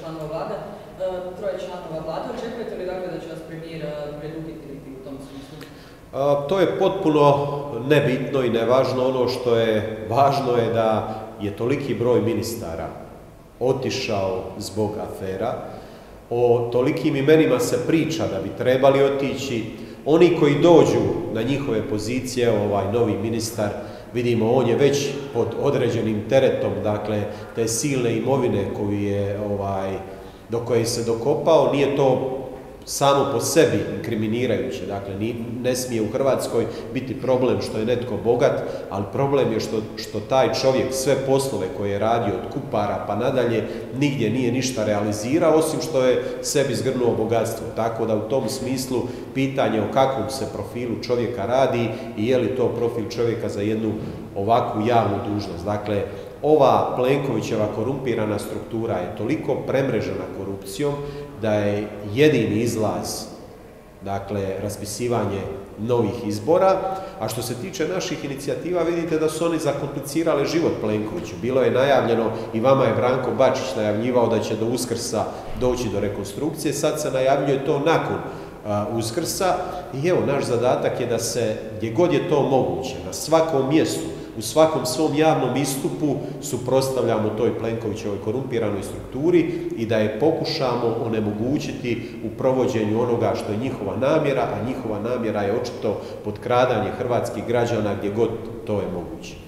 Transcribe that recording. Članova vlade, troje članova vlade, očekujete li dakle da će vas premijer predupiti u tom smislu? To je potpuno nebitno i nevažno. Ono što je važno je da je toliki broj ministara otišao zbog afera, o tolikim imenima se priča da bi trebali otići. Oni koji dođu na njihove pozicije, ovaj novi ministar, vidimo, on je već pod određenim teretom, dakle, te silne imovine do koje se dokopao. Nije to samo po sebi inkriminirajuće, dakle, ne smije u Hrvatskoj biti problem što je netko bogat, ali problem je što taj čovjek sve poslove koje je radio od kupara pa nadalje nigdje nije ništa realizirao, osim što je sebi zgrnuo bogatstvo. Tako da u tom smislu pitanje o kakvom se profilu čovjeka radi i je li to profil čovjeka za jednu ovakvu javnu dužnost. Dakle, ova Plenkovićeva korumpirana struktura je toliko premrežena korupcijom da je jedini izlaz, dakle, raspisivanje novih izbora. A što se tiče naših inicijativa, vidite da su oni zakomplicirale život Plenkoviću. Bilo je najavljeno, i vama je Branko Bačić najavljivao da će do Uskrsa doći do rekonstrukcije, sad se najavljuje to nakon Uskrsa i evo, naš zadatak je da se, gdje god je to moguće, na svakom mjestu, u svakom svom javnom istupu suprotstavljamo toj Plenkovićevoj korumpiranoj strukturi i da je pokušamo onemogućiti u provođenju onoga što je njihova namjera, a njihova namjera je očito potkradanje hrvatskih građana gdje god to je moguće.